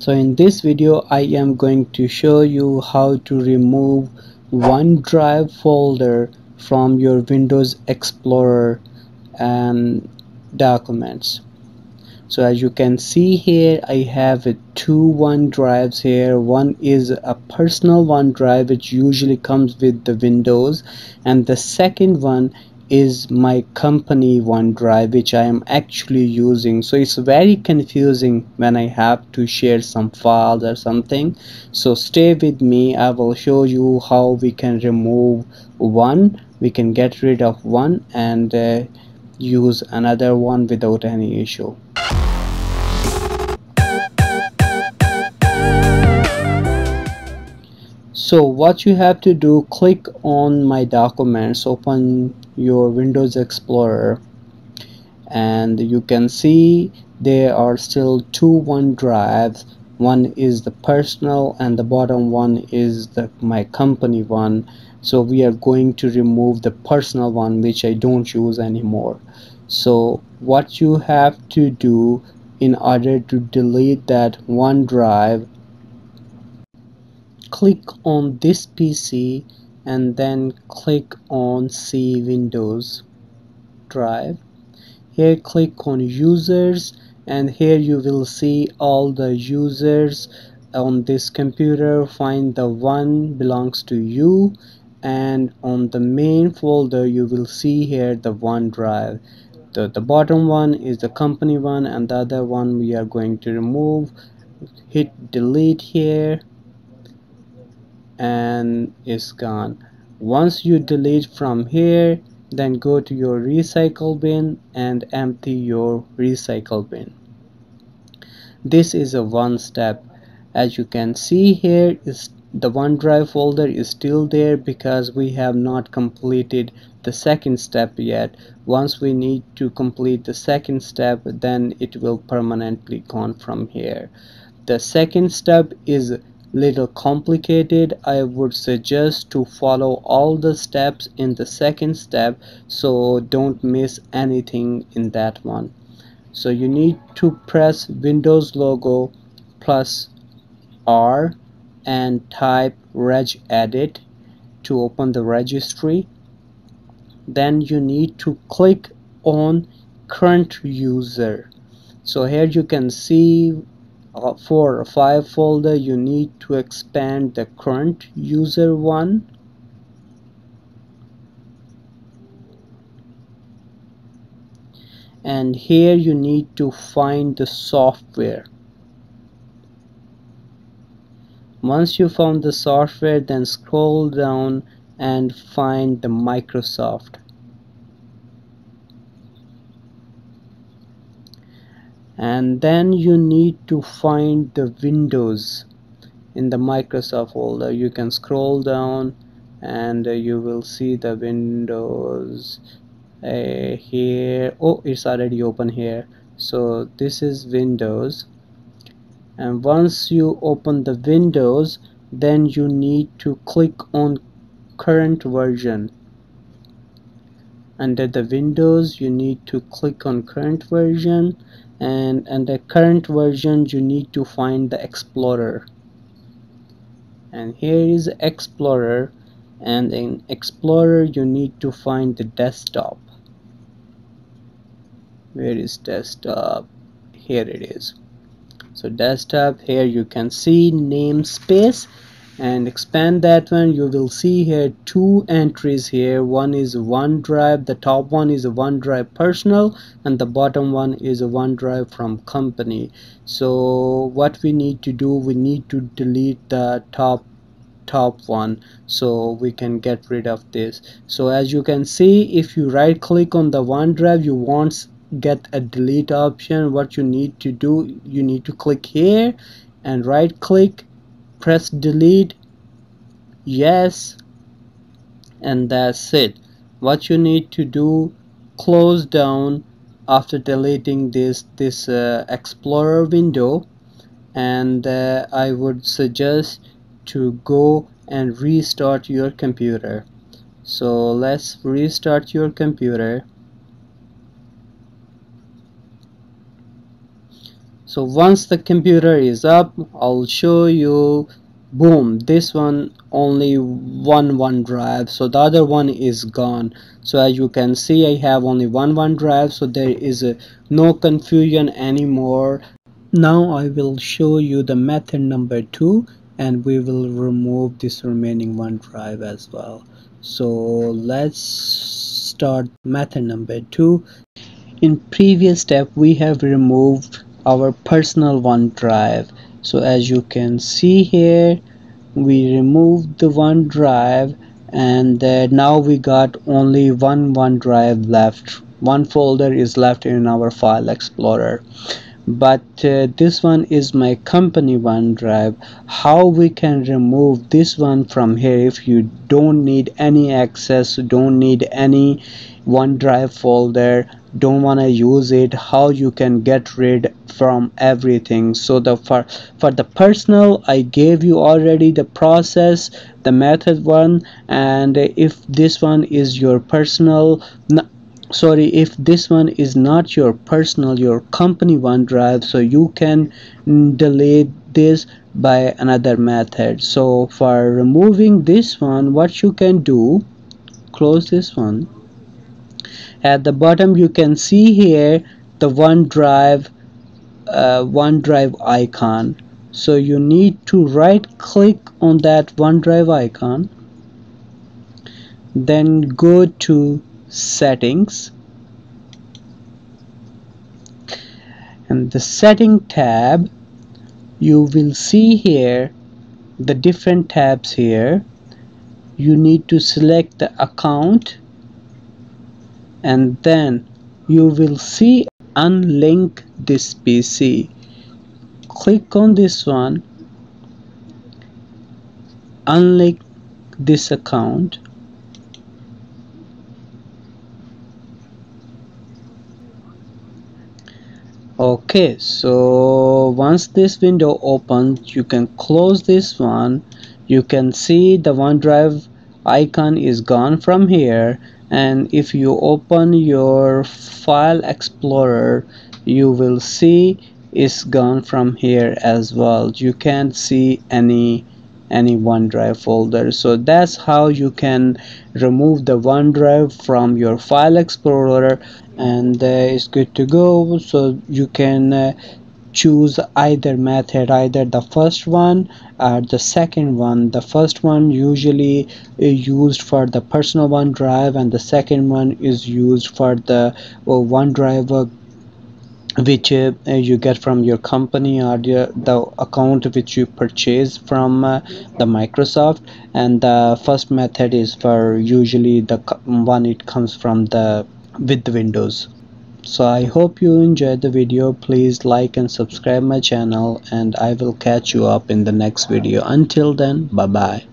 So in this video I am going to show you how to remove OneDrive folder from your Windows Explorer documents. So as you can see here, I have two OneDrives here. One is a personal OneDrive which usually comes with the Windows, and the second one is my company OneDrive which I am actually using. So it's very confusing when I have to share some files or something. So stay with me, I will show you how we can remove one, we can get rid of one and use another one without any issue. So what you have to do, click on My Documents, open your Windows Explorer, and you can see there are still two OneDrives. One is the personal and the bottom one is my company one. So we are going to remove the personal one which I don't use anymore. So what you have to do in order to delete that OneDrive, click on this PC and then click on C Windows Drive. Here click on Users, and here you will see all the users on this computer. Find the one belongs to you, and on the main folder you will see here the OneDrive. The bottom one is the company one and the other one we are going to remove. Hit delete here and it's gone. Once you delete from here, then go to your recycle bin and empty your recycle bin. This is a one step. As you can see here, the OneDrive folder is still there because we have not completed the second step yet. Once we need to complete the second step, then it will permanently gone from here. The second step is little complicated. I would suggest to follow all the steps in the second step, so don't miss anything in that one. So you need to press Windows logo plus R and type regedit to open the registry. Then you need to click on current user. So here you can see for a file folder you need to expand the current user one, and here you need to find the software. Once you found the software, then scroll down and find the Microsoft, and then you need to find the Windows in the Microsoft folder. You can scroll down and you will see the Windows here. Oh, it's already open here. So this is Windows, and once you open the Windows, then you need to click on current version. Under the Windows you need to click on current version, and under current version you need to find the Explorer, and here is Explorer, and in Explorer you need to find the desktop. Where is desktop? Here it is. So desktop, here you can see namespace, and expand that one. You will see here two entries here. One is OneDrive, the top one is a OneDrive personal and the bottom one is a OneDrive from company. So what we need to do, we need to delete the top one so we can get rid of this. So as you can see, if you right click on the OneDrive, you won't get a delete option. What you need to do, you need to click here and right click, press delete, yes, and that's it. What you need to do, close down after deleting this Explorer window, and I would suggest to go and restart your computer. So let's restart your computer. So once the computer is up, I'll show you. Boom, this one only one OneDrive, so the other one is gone. So as you can see, I have only one OneDrive, so there is no confusion anymore. Now I will show you the method number 2, and we will remove this remaining OneDrive as well. So let's start method number 2. In previous step, we have removed our personal OneDrive. So as you can see here, we removed the OneDrive, and now we got only one OneDrive left. One folder is left in our File Explorer, but this one is my company OneDrive. How we can remove this one from here if you don't need any access, don't need any OneDrive folder, don't want to use it? How you can get rid from everything? So for the personal, I gave you already the process, the method one. And if this one is your personal, if this one is not your personal, your company OneDrive, so you can delete this by another method. So for removing this one, what you can do, close this one. At the bottom, you can see here the OneDrive icon. So you need to right click on that OneDrive icon, then go to settings, and the setting tab, you will see here the different tabs here. You need to select the account, and then you will see unlink this PC. Click on this one, unlink this account, okay? So once this window opens, you can close this one. You can see the OneDrive icon is gone from here. And if you open your File Explorer, you will see it's gone from here as well. You can't see any OneDrive folder. So that's how you can remove the OneDrive from your File Explorer, and it's good to go. So you can choose either method, either the first one or the second one. The first one usually is used for the personal OneDrive, and the second one is used for the OneDrive which you get from your company, or the account which you purchase from the Microsoft. And the first method is for usually the one it comes from the with Windows. So I hope you enjoyed the video. Please like and subscribe my channel, and I will catch you up in the next video. Until then, bye bye.